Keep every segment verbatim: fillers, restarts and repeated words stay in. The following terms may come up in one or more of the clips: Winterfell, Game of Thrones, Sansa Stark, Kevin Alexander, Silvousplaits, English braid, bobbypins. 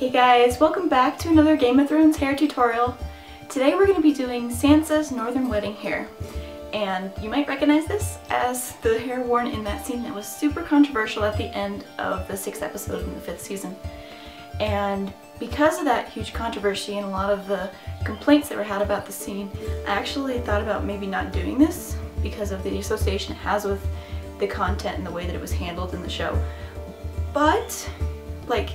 Hey guys, welcome back to another Game of Thrones hair tutorial. Today we're going to be doing Sansa's Northern Wedding hair. And you might recognize this as the hair worn in that scene that was super controversial at the end of the sixth episode in the fifth season. And because of that huge controversy and a lot of the complaints that were had about the scene, I actually thought about maybe not doing this because of the association it has with the content and the way that it was handled in the show. But, like,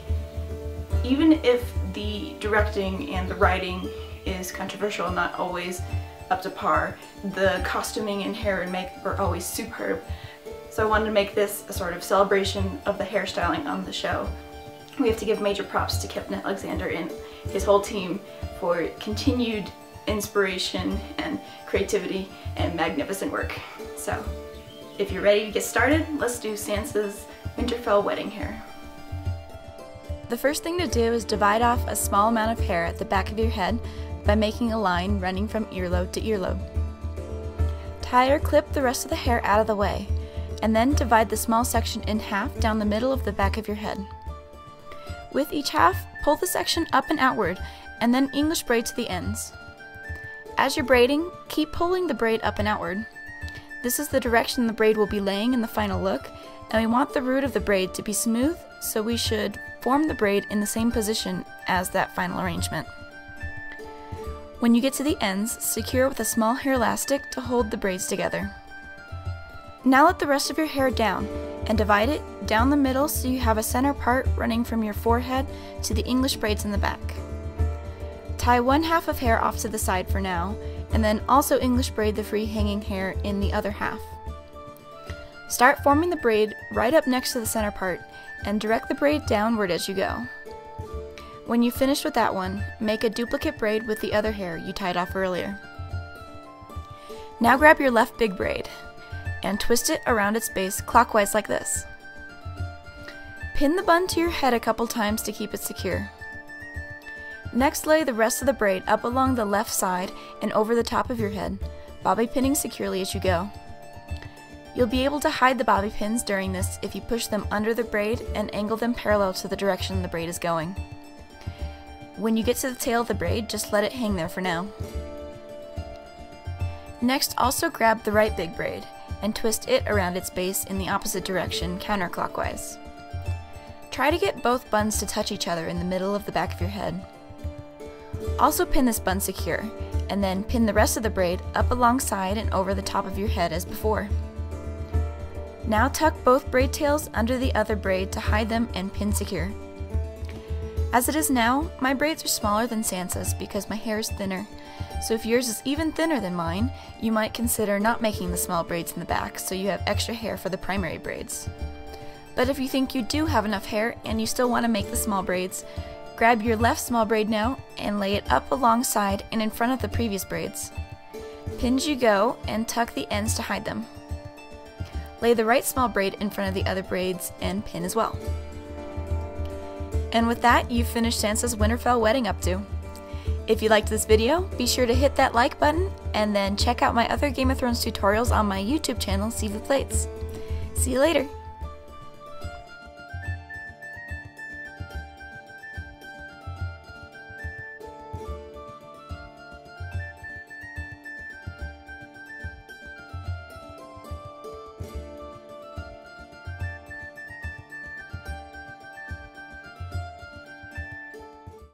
even if the directing and the writing is controversial and not always up to par, the costuming and hair and makeup are always superb. So I wanted to make this a sort of celebration of the hairstyling on the show. We have to give major props to Kevin Alexander and his whole team for continued inspiration and creativity and magnificent work. So if you're ready to get started, let's do Sansa's Winterfell wedding hair. The first thing to do is divide off a small amount of hair at the back of your head by making a line running from earlobe to earlobe. Tie or clip the rest of the hair out of the way, and then divide the small section in half down the middle of the back of your head. With each half, pull the section up and outward, and then English braid to the ends. As you're braiding, keep pulling the braid up and outward. This is the direction the braid will be laying in the final look, and we want the root of the braid to be smooth, so we should form the braid in the same position as that final arrangement. When you get to the ends, secure with a small hair elastic to hold the braids together. Now let the rest of your hair down and divide it down the middle so you have a center part running from your forehead to the English braids in the back. Tie one half of hair off to the side for now, and then also English braid the free hanging hair in the other half. Start forming the braid right up next to the center part and direct the braid downward as you go. When you finish with that one, make a duplicate braid with the other hair you tied off earlier. Now grab your left big braid and twist it around its base clockwise like this. Pin the bun to your head a couple times to keep it secure. Next, lay the rest of the braid up along the left side and over the top of your head, bobby pinning securely as you go. You'll be able to hide the bobby pins during this if you push them under the braid and angle them parallel to the direction the braid is going. When you get to the tail of the braid, just let it hang there for now. Next, also grab the right big braid and twist it around its base in the opposite direction, counterclockwise. Try to get both buns to touch each other in the middle of the back of your head. Also pin this bun secure, and then pin the rest of the braid up alongside and over the top of your head as before. Now tuck both braid tails under the other braid to hide them and pin secure. As it is now, my braids are smaller than Sansa's because my hair is thinner, so if yours is even thinner than mine, you might consider not making the small braids in the back so you have extra hair for the primary braids. But if you think you do have enough hair and you still want to make the small braids, grab your left small braid now and lay it up alongside and in front of the previous braids. Pin as you go and tuck the ends to hide them. Lay the right small braid in front of the other braids and pin as well. And with that, you've finished Sansa's Winterfell wedding updo. If you liked this video, be sure to hit that like button and then check out my other Game of Thrones tutorials on my YouTube channel, Silvousplaits. See you later!